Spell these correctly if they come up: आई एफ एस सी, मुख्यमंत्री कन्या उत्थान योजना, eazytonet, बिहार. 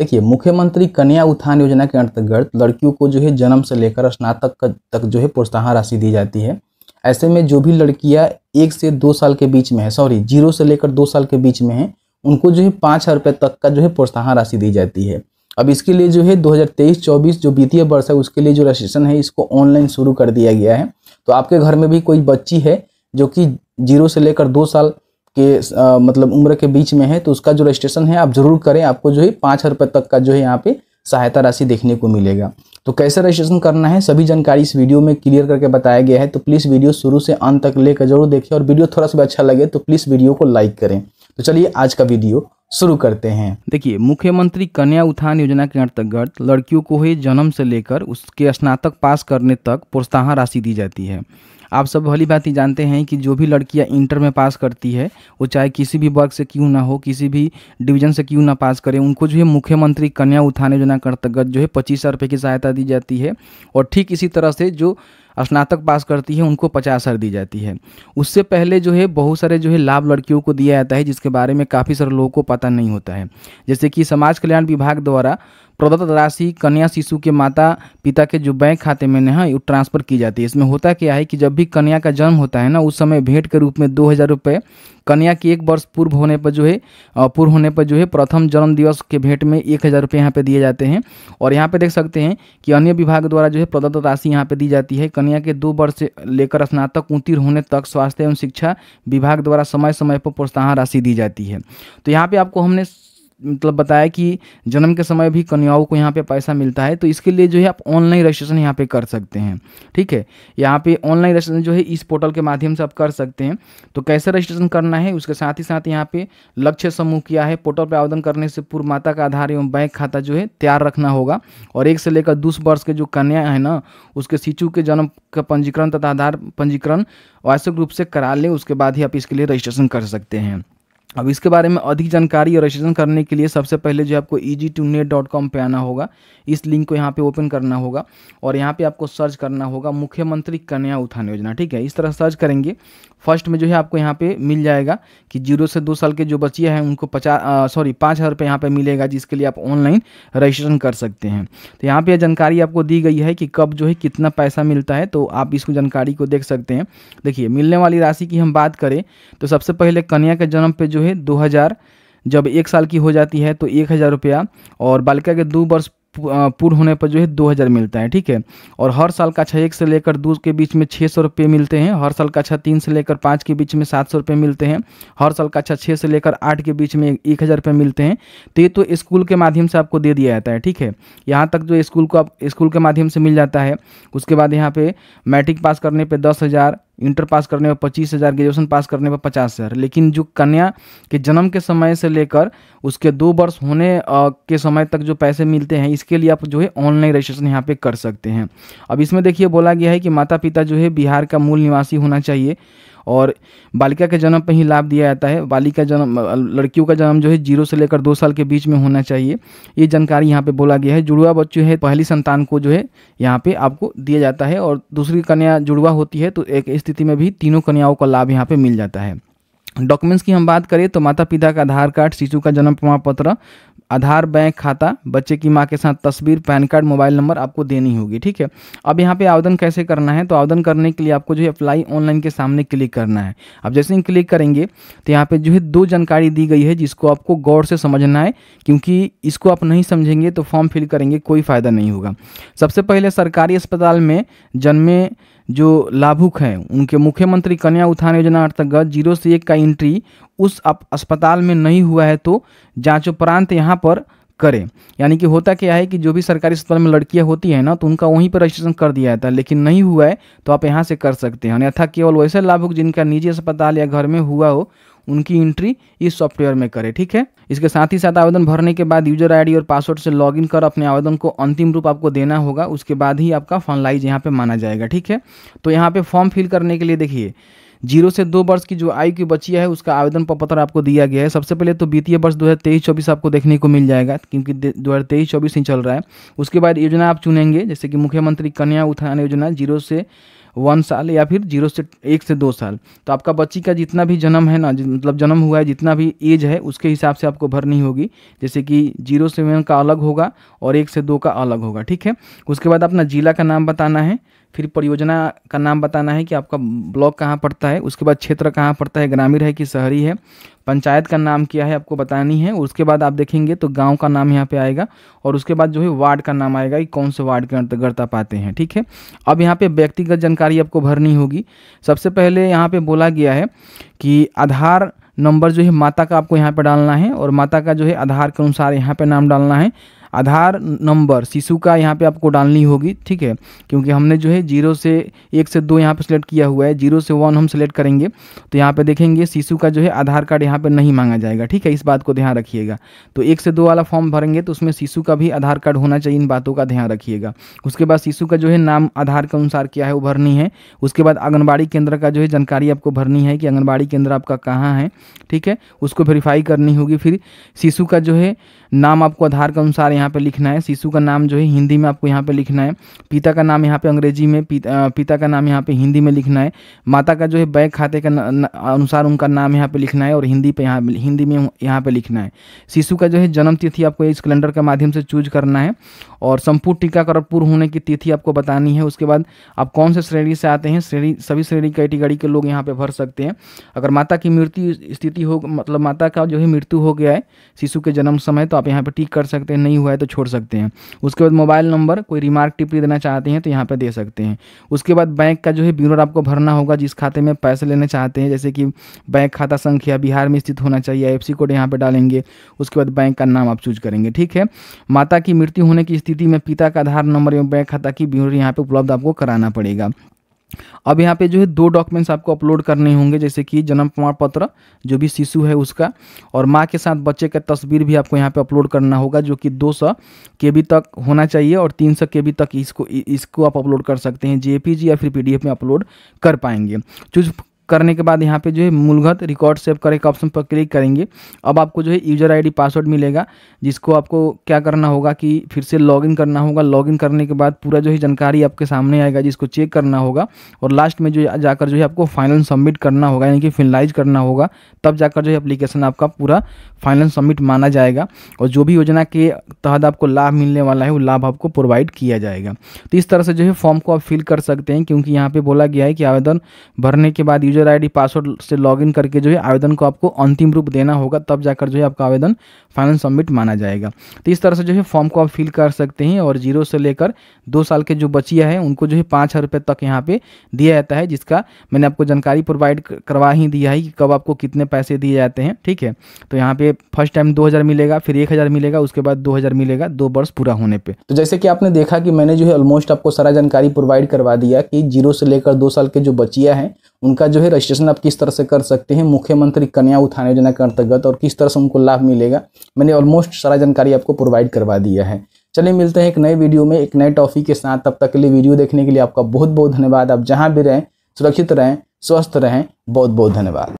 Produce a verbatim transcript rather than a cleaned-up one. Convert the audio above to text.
देखिए, मुख्यमंत्री कन्या उत्थान योजना के अंतर्गत लड़कियों को जो है जन्म से लेकर स्नातक तक जो है प्रोत्साहन राशि दी जाती है। ऐसे में जो भी लड़कियां एक से दो साल के बीच में है, सॉरी जीरो से लेकर दो साल के बीच में है, उनको जो है पाँच हज़ार रुपये तक का जो है प्रोत्साहन राशि दी जाती है। अब इसके लिए जो है दो हज़ार तेईस चौबीस जो वित्तीय वर्ष है उसके लिए जो रजिस्ट्रेशन है इसको ऑनलाइन शुरू कर दिया गया है। तो आपके घर में भी कोई बच्ची है जो कि जीरो से लेकर दो साल के आ, मतलब उम्र के बीच में है तो उसका जो रजिस्ट्रेशन है आप जरूर करें। आपको जो है पाँच हज़ार रुपये तक का जो है यहाँ पे सहायता राशि देखने को मिलेगा। तो कैसे रजिस्ट्रेशन करना है सभी जानकारी इस वीडियो में क्लियर करके बताया गया है। तो प्लीज़ वीडियो शुरू से अंत तक लेकर जरूर देखिए और वीडियो थोड़ा सा भी अच्छा लगे तो प्लीज़ वीडियो को लाइक करें। तो चलिए आज का वीडियो शुरू करते हैं। देखिए, मुख्यमंत्री कन्या उत्थान योजना के अंतर्गत लड़कियों को ही जन्म से लेकर उसके स्नातक पास करने तक प्रोत्साहन राशि दी जाती है। आप सब भली भांति जानते हैं कि जो भी लड़कियां इंटर में पास करती है, वो चाहे किसी भी वर्ग से क्यों ना हो, किसी भी डिवीजन से क्यों ना पास करें, उनको जो है मुख्यमंत्री कन्या उत्थान योजना के अंतर्गत जो है पच्चीस हज़ार रुपये की सहायता दी जाती है। और ठीक इसी तरह से जो स्नातक पास करती है उनको पचास हज़ार दी जाती है। उससे पहले जो है बहुत सारे जो है लाभ लड़कियों को दिया जाता है जिसके बारे में काफ़ी सारे लोगों को पता नहीं होता है। जैसे कि समाज कल्याण विभाग द्वारा प्रदत्त राशि कन्या शिशु के माता पिता के जो बैंक खाते में ना है वो ट्रांसफ़र की जाती है। इसमें होता क्या है कि जब भी कन्या का जन्म होता है ना उस समय भेंट के रूप में दो हज़ार रुपये, कन्या के एक वर्ष पूर्व होने पर जो है पूर्व होने पर जो है प्रथम जन्म दिवस के भेंट में एक हज़ार रुपये यहाँ पर दिए जाते हैं। और यहाँ पे देख सकते हैं कि अन्य विभाग द्वारा जो है प्रदत्त राशि यहाँ पे दी जाती है। कन्या के दो वर्ष से लेकर स्नातक उत्तीर्ण होने तक स्वास्थ्य एवं शिक्षा विभाग द्वारा समय समय पर प्रोत्साहन राशि दी जाती है। तो यहाँ पर आपको हमने मतलब बताया कि जन्म के समय भी कन्याओं को यहाँ पे पैसा मिलता है। तो इसके लिए जो है आप ऑनलाइन रजिस्ट्रेशन यहाँ पे कर सकते हैं। ठीक है, यहाँ पे ऑनलाइन रजिस्ट्रेशन जो है इस पोर्टल के माध्यम से आप कर सकते हैं। तो कैसे रजिस्ट्रेशन करना है उसके साथ ही साथ यहाँ पे लक्ष्य समूह किया है। पोर्टल पर आवेदन करने से पूर्व माता का आधार एवं बैंक खाता जो है तैयार रखना होगा। और एक से लेकर दस वर्ष के जो कन्या है ना उसके शिशु के जन्म का पंजीकरण तथा आधार पंजीकरण आवश्यक रूप से करा लें, उसके बाद ही आप इसके लिए रजिस्ट्रेशन कर सकते हैं। अब इसके बारे में अधिक जानकारी और रजिस्ट्रेशन करने के लिए सबसे पहले जो आपको E G two net dot com पे आना होगा। इस लिंक को यहाँ पे ओपन करना होगा और यहाँ पे आपको सर्च करना होगा मुख्यमंत्री कन्या उत्थान योजना। ठीक है, इस तरह सर्च करेंगे फर्स्ट में जो है आपको यहाँ पे मिल जाएगा कि जीरो से दो साल के जो बच्चियाँ हैं उनको पचास सॉरी पाँच हज़ार रुपये यहाँ पर मिलेगा, जिसके लिए आप ऑनलाइन रजिस्ट्रेशन कर सकते हैं। तो यहाँ पर जानकारी आपको दी गई है कि कब जो है कितना पैसा मिलता है, तो आप इसको जानकारी को देख सकते हैं। देखिए, मिलने वाली राशि की हम बात करें तो सबसे पहले कन्या के जन्म पर जो है दो हज़ार, जब एक साल की हो जाती है तो एक हज़ार रुपया और बालिका के दो वर्ष पूर्ण होने पर जो है दो हज़ार मिलता है। ठीक है, और हर साल का छः एक से लेकर दो के बीच में छः सौ रुपये मिलते हैं। हर साल का छः तीन से लेकर पाँच के बीच में सात सौ रुपये मिलते हैं। हर साल का छः छः से लेकर आठ के बीच में एक हज़ार रुपये मिलते हैं। तो ये तो स्कूल के माध्यम से आपको दे दिया जाता है। ठीक है, यहाँ तक जो स्कूल को आप स्कूल के माध्यम से मिल जाता है। उसके बाद यहाँ पर मैट्रिक पास करने पर दस हज़ार, इंटर पास करने पर पच्चीस हज़ार, ग्रेजुएशन पास करने पर पचास हज़ार। लेकिन जो कन्या के जन्म के समय से लेकर उसके दो वर्ष होने के समय तक जो पैसे मिलते हैं इसके लिए आप जो है ऑनलाइन रजिस्ट्रेशन यहाँ पे कर सकते हैं। अब इसमें देखिए बोला गया है कि माता पिता जो है बिहार का मूल निवासी होना चाहिए और बालिका के जन्म पर ही लाभ दिया जाता है। बालिका जन्म लड़कियों का जन्म जो है जीरो से लेकर दो साल के बीच में होना चाहिए, ये जानकारी यहाँ पे बोला गया है। जुड़वा बच्चे है पहली संतान को जो है यहाँ पे आपको दिया जाता है और दूसरी कन्या जुड़वा होती है तो एक स्थिति में भी तीनों कन्याओं का लाभ यहाँ पे मिल जाता है। डॉक्यूमेंट्स की हम बात करें तो माता पिता का आधार कार्ड, शिशु का जन्म प्रमाण पत्र, आधार, बैंक खाता, बच्चे की माँ के साथ तस्वीर, पैन कार्ड, मोबाइल नंबर आपको देनी होगी। ठीक है, अब यहाँ पे आवेदन कैसे करना है तो आवेदन करने के लिए आपको जो है अप्लाई ऑनलाइन के सामने क्लिक करना है। अब जैसे ही क्लिक करेंगे तो यहाँ पे जो है दो जानकारी दी गई है जिसको आपको गौर से समझना है, क्योंकि इसको आप नहीं समझेंगे तो फॉर्म फिल करेंगे कोई फ़ायदा नहीं होगा। सबसे पहले सरकारी अस्पताल में जन्मे जो लाभुक हैं उनके मुख्यमंत्री कन्या उत्थान योजना अंतर्गत जीरो से एक का एंट्री उस अस्पताल में नहीं हुआ है तो जांचोपरांत यहाँ पर करें। यानी कि होता क्या है कि जो भी सरकारी अस्पताल में लड़कियाँ होती हैं ना तो उनका वहीं पर रजिस्ट्रेशन कर दिया जाता है, लेकिन नहीं हुआ है तो आप यहाँ से कर सकते हैं। अन्यथा केवल वैसे लाभुक जिनका निजी अस्पताल या घर में हुआ हो उनकी एंट्री इस सॉफ्टवेयर में करें। ठीक है, इसके साथ ही साथ आवेदन भरने के बाद यूजर आईडी और पासवर्ड से लॉगिन कर अपने आवेदन को अंतिम रूप आपको देना होगा, उसके बाद ही आपका फाइनलाइज यहाँ पे माना जाएगा। ठीक है, तो यहाँ पे फॉर्म फिल करने के लिए देखिए जीरो से दो वर्ष की जो आयु की बच्चियाँ है उसका आवेदन पत्र आपको दिया गया है। सबसे पहले तो वित्तीय वर्ष दो हज़ार तेईस चौबीस आपको देखने को मिल जाएगा, क्योंकि दो हज़ार तेईस चौबीस ही चल रहा है। उसके बाद योजना आप चुनेंगे, जैसे कि मुख्यमंत्री कन्या उत्थान योजना जीरो से वन साल या फिर जीरो से एक से दो साल। तो आपका बच्ची का जितना भी जन्म है ना, मतलब जन्म हुआ है, जितना भी एज है, उसके हिसाब से आपको भरनी होगी। जैसे कि जीरो से वन का अलग होगा और एक से दो का अलग होगा, ठीक है। उसके बाद अपना ज़िला का नाम बताना है, फिर परियोजना का नाम बताना है कि आपका ब्लॉक कहाँ पड़ता है, उसके बाद क्षेत्र कहाँ पड़ता है, ग्रामीण है कि शहरी है, पंचायत का नाम क्या है आपको बतानी है। उसके बाद आप देखेंगे तो गांव का नाम यहाँ पे आएगा और उसके बाद जो है वार्ड का नाम आएगा कि कौन से वार्ड के अंतर्गत आप आते हैं, ठीक है। अब यहाँ पे व्यक्तिगत जानकारी आपको भरनी होगी। सबसे पहले यहाँ पे बोला गया है कि आधार नंबर जो है माता का आपको यहाँ पे डालना है और माता का जो है आधार के अनुसार यहाँ पे नाम डालना है। आधार नंबर शिशु का यहाँ पे आपको डालनी होगी, ठीक है, क्योंकि हमने जो है जीरो से एक से दो यहाँ पे सिलेक्ट किया हुआ है। जीरो से वन हम सिलेक्ट करेंगे तो यहाँ पे देखेंगे शिशु का जो है आधार कार्ड यहाँ पे नहीं मांगा जाएगा, ठीक है। इस बात को ध्यान रखिएगा। तो एक से दो वाला फॉर्म भरेंगे तो उसमें शिशु का भी आधार कार्ड होना चाहिए, इन बातों का ध्यान रखिएगा। उसके बाद शिशु का जो है नाम आधार के अनुसार क्या है वो भरनी है। उसके बाद आंगनबाड़ी केंद्र का जो है जानकारी आपको भरनी है कि आंगनबाड़ी केंद्र आपका कहाँ है, ठीक है, उसको वेरीफाई करनी होगी। फिर शिशु का जो है नाम आपको आधार के अनुसार यहाँ पे लिखना है। शिशु का नाम जो है हिंदी में आपको यहाँ पे लिखना है, पिता का नाम यहाँ पे अंग्रेजी में, पिता, पिता का नाम यहाँ पे हिंदी में लिखना है। माता का जो है बैंक खाते के अनुसार उनका नाम यहाँ पे लिखना है और हिंदी पे यहाँ हिंदी में यहाँ पे लिखना है। शिशु का जो है जन्म तिथि आपको इस कैलेंडर के माध्यम से चूज करना है और संपूर्ण टीकाकरण पूर्ण होने की तिथि आपको बतानी है। उसके बाद आप कौन से श्रेणी से आते हैं, श्रेणी सभी श्रेणी कैटेगरी के लोग यहाँ पे भर सकते हैं। अगर माता की मृत्यु स्थिति हो, मतलब माता का जो है मृत्यु हो गया है शिशु के जन्म समय, तो आप यहाँ पे टिक कर सकते हैं, नहीं हुआ है तो छोड़ सकते हैं। उसके बाद मोबाइल नंबर, कोई रिमार्क टिप्पणी देना चाहते हैं तो यहाँ पे दे सकते हैं। उसके बाद बैंक का जो है विवरण आपको भरना होगा जिस खाते में पैसे लेने चाहते हैं, जैसे कि बैंक खाता संख्या बिहार में स्थित होना चाहिए, आई एफ एस सी code यहाँ पे डालेंगे। उसके बाद बैंक का नाम आप चूज करेंगे, ठीक है। माता की मृत्यु होने की स्थिति में पिता का आधार नंबर एवं बैंक खाता की विवरण यहाँ पे उपलब्ध आपको कराना पड़ेगा। अब यहाँ पे जो है दो डॉक्यूमेंट्स आपको अपलोड करने होंगे, जैसे कि जन्म प्रमाण पत्र जो भी शिशु है उसका, और माँ के साथ बच्चे का तस्वीर भी आपको यहाँ पे अपलोड करना होगा जो कि दो सौ के बी तक होना चाहिए और तीन सौ के बी तक इसको इसको आप अपलोड कर सकते हैं, जे पी जी या फिर पी डी एफ में अपलोड कर पाएंगे। चूज करने के बाद यहाँ पे जो है मूलगत रिकॉर्ड सेव करें के ऑप्शन पर क्लिक करेंगे। अब आपको जो है यूजर आईडी पासवर्ड मिलेगा जिसको आपको क्या करना होगा कि फिर से लॉगिन करना होगा। लॉगिन करने के बाद पूरा जो है जानकारी आपके सामने आएगा जिसको चेक करना होगा और लास्ट में जो जाकर जो है आपको फाइनल सबमिट करना होगा, यानी कि फिनलाइज करना होगा, तब जाकर जो है एप्लीकेशन आपका पूरा फाइनल सबमिट माना जाएगा और जो भी योजना के तहत आपको लाभ मिलने वाला है वो लाभ आपको प्रोवाइड किया जाएगा। तो इस तरह से जो है फॉर्म को आप फिल कर सकते हैं, क्योंकि यहाँ पर बोला गया है कि आवेदन भरने के बाद यूजर आईडी पासवर्ड से लॉगिन करके जो है आवेदन को आपको अंतिम रूप देना होगा, तब जाकर जो है आपका आवेदन फाइनल सबमिट माना जाएगा। तो इस तरह से जो है फॉर्म को आप फिल कर सकते हैं और जीरो से लेकर दो साल के जो बच्चियां हैं उनको जो है पाँच हज़ार रुपये तक यहाँ पे दिया जाता है, जिसका मैंने आपको जानकारी प्रोवाइड करवा ही दिया है कि कब आपको कितने पैसे दिए जाते हैं, ठीक है। तो यहाँ पे फर्स्ट टाइम दो हज़ार मिलेगा, फिर एक हज़ार मिलेगा, उसके बाद दो हज़ार मिलेगा दो वर्ष पूरा होने पर। तो जैसे कि आपने देखा कि मैंने जो है ऑलमोस्ट आपको सारा जानकारी प्रोवाइड करवा दिया कि जीरो से लेकर दो साल के जो बच्चियाँ हैं उनका जो है रजिस्ट्रेशन आप किस तरह से कर सकते हैं मुख्यमंत्री कन्या उत्थान योजना के अंतर्गत और किस तरह से उनको लाभ मिलेगा। मैंने ऑलमोस्ट सारा जानकारी आपको प्रोवाइड करवा दिया है। चलिए मिलते हैं एक नए वीडियो में एक नए टॉपिक के साथ। तब तक के लिए वीडियो देखने के लिए आपका बहुत बहुत धन्यवाद। आप जहाँ भी रहें सुरक्षित रहें, स्वस्थ रहें। बहुत बहुत धन्यवाद।